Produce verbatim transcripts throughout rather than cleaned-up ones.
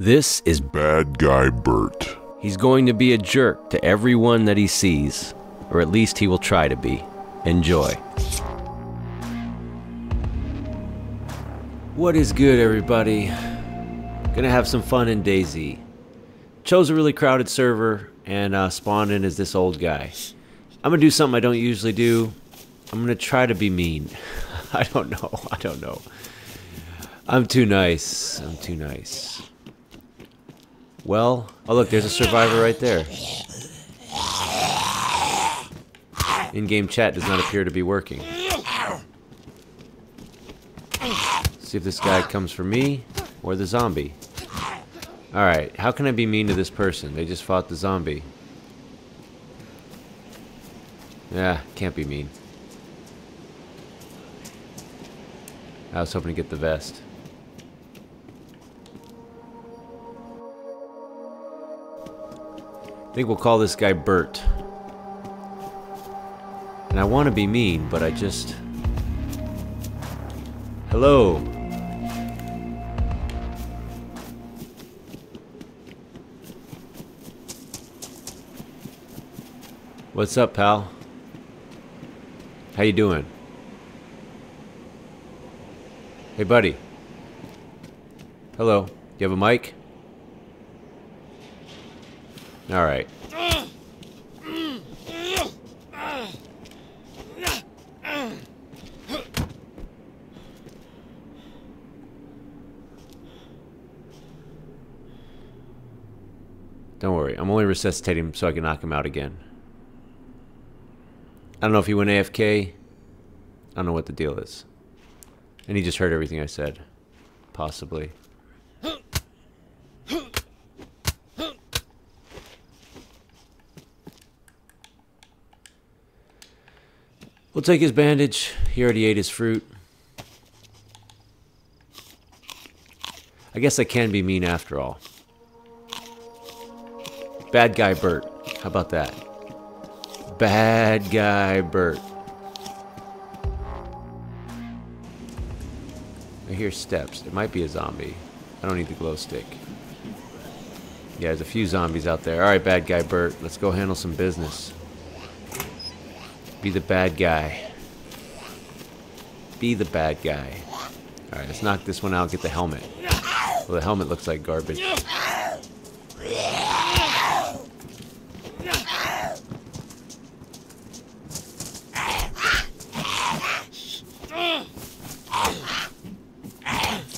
This is Bad Guy Burt. He's going to be a jerk to everyone that he sees, or at least he will try to be. Enjoy. What is good, everybody? Gonna have some fun in DayZ. Chose a really crowded server and uh, spawned in as this old guy. I'm gonna do something I don't usually do. I'm gonna try to be mean. I don't know. I don't know. I'm too nice. I'm too nice. Well, oh look, there's a survivor right there. In-game chat does not appear to be working. Let's see if this guy comes for me or the zombie. Alright, how can I be mean to this person? They just fought the zombie. Yeah, can't be mean. I was hoping to get the vest. I think we'll call this guy Burt. And I want to be mean, but I just... Hello! What's up, pal? How you doing? Hey, buddy. Hello. You have a mic? Alright. Don't worry. I'm only resuscitating him so I can knock him out again. I don't know if he went A F K. I don't know what the deal is. And he just heard everything I said. Possibly. We'll take his bandage. He already ate his fruit. I guess I can be mean after all. Bad Guy Burt. How about that? Bad Guy Burt. I hear steps. It might be a zombie. I don't need the glow stick. Yeah, there's a few zombies out there. Alright, Bad Guy Burt. Let's go handle some business. Be the bad guy. Be the bad guy. Alright, let's knock this one out. Get the helmet. Well, the helmet looks like garbage.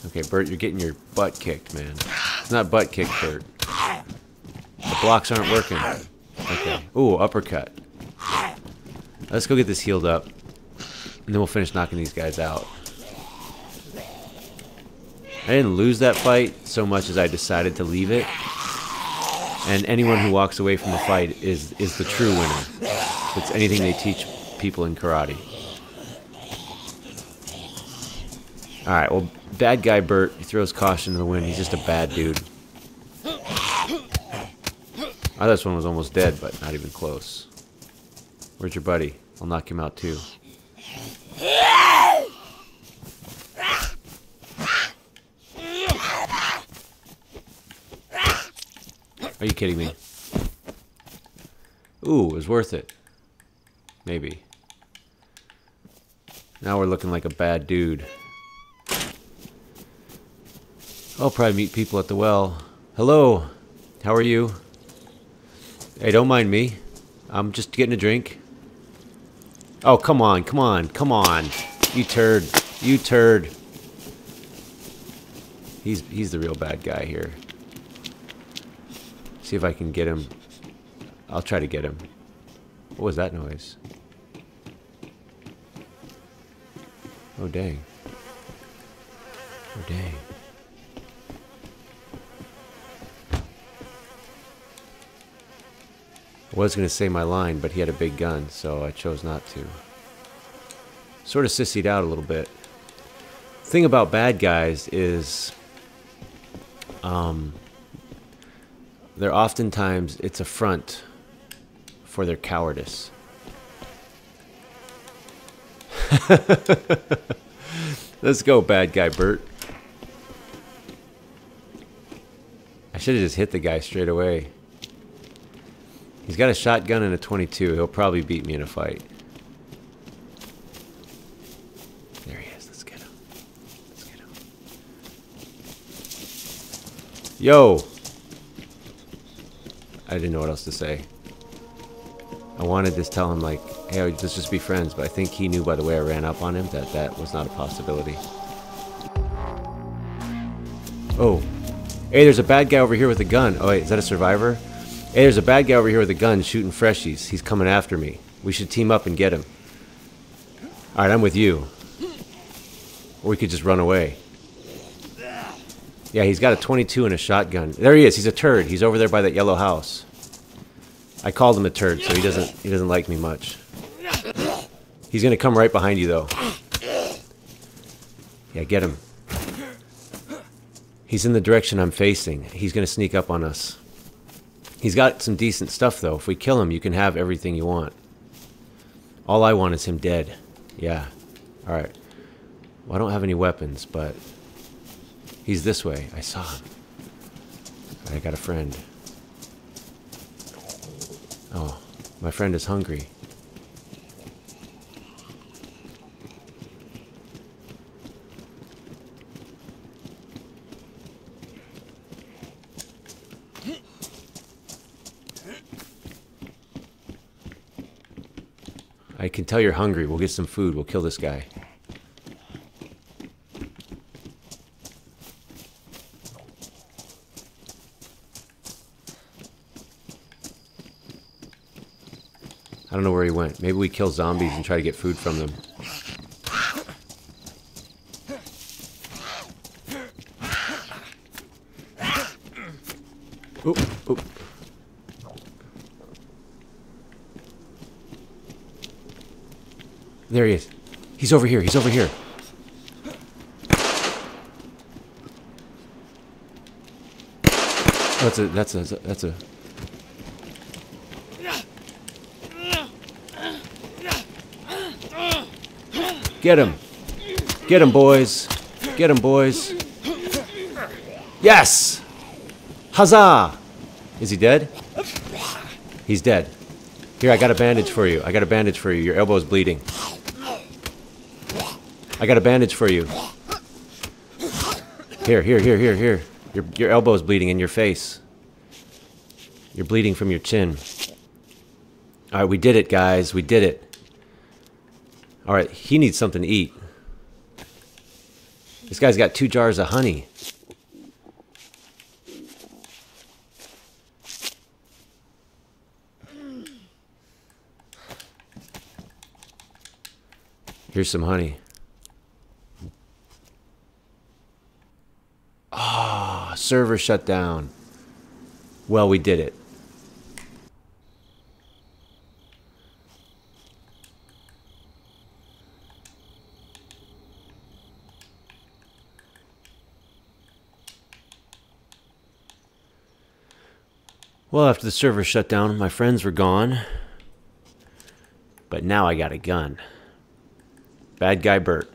Okay, Burt, you're getting your butt kicked, man. It's not butt kicked, Burt. The blocks aren't working. Okay. Ooh, uppercut. Let's go get this healed up. And then we'll finish knocking these guys out. I didn't lose that fight so much as I decided to leave it. And anyone who walks away from the fight is, is the true winner. It's anything they teach people in karate. Alright, well, Bad Guy Burt, he throws caution to the wind. He's just a bad dude. Oh, this one was almost dead, but not even close. Where's your buddy? I'll knock him out, too. Are you kidding me? Ooh, it was worth it. Maybe. Now we're looking like a bad dude. I'll probably meet people at the well. Hello, how are you? Hey, don't mind me. I'm just getting a drink. Oh, come on, come on, come on. You turd, you turd. He's, he's the real bad guy here. See if I can get him. I'll try to get him. What was that noise? Oh, dang. Oh, dang. I was going to say my line, but he had a big gun, so I chose not to. Sort of sissied out a little bit. The thing about bad guys is... Um, they're oftentimes, it's a front for their cowardice. Let's go, Bad Guy Burt. I should have just hit the guy straight away. He's got a shotgun and a twenty-two. He'll probably beat me in a fight. There he is. Let's get him. Let's get him. Yo! I didn't know what else to say. I wanted to tell him, like, hey, let's just be friends, but I think he knew by the way I ran up on him that that was not a possibility. Oh. Hey, there's a bad guy over here with a gun. Oh, wait, is that a survivor? Hey, there's a bad guy over here with a gun shooting freshies. He's coming after me. We should team up and get him. Alright, I'm with you. Or we could just run away. Yeah, he's got a twenty-two and a shotgun. There he is. He's a turd. He's over there by that yellow house. I called him a turd, so he doesn't he doesn't like me much. He's gonna come right behind you though. Yeah, get him. He's in the direction I'm facing. He's gonna sneak up on us. He's got some decent stuff though. If we kill him, you can have everything you want. All I want is him dead. Yeah. Alright. Well, I don't have any weapons, but he's this way. I saw him. I got a friend. Oh, my friend is hungry. I can tell you're hungry. We'll get some food. We'll kill this guy. I don't know where he went. Maybe we kill zombies and try to get food from them. Oop, oop. There he is. He's over here. He's over here. Oh, that's a, that's a, that's a... Get him. Get him, boys. Get him, boys. Yes! Huzzah! Is he dead? He's dead. Here, I got a bandage for you. I got a bandage for you. Your elbow's bleeding. I got a bandage for you. Here, here, here, here, here. Your, your elbow's bleeding in your face. You're bleeding from your chin. Alright, we did it, guys. We did it. Alright, he needs something to eat. This guy's got two jars of honey. Here's some honey. Ah, oh, server shut down. Well, we did it. Well, after the server shut down, my friends were gone. But now I got a gun. Bad Guy Burt.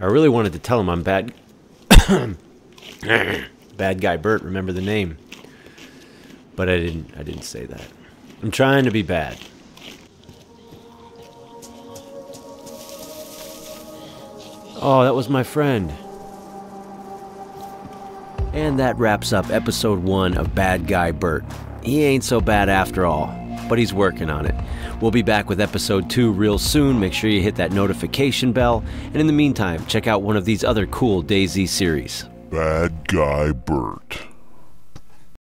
I really wanted to tell him I'm bad... Bad Guy Burt, remember the name. But I didn't, I didn't say that. I'm trying to be bad. Oh, that was my friend. And that wraps up episode one of Bad Guy Burt. He ain't so bad after all, but he's working on it. We'll be back with episode two real soon. Make sure you hit that notification bell. And in the meantime, check out one of these other cool DayZ series. Bad Guy Burt.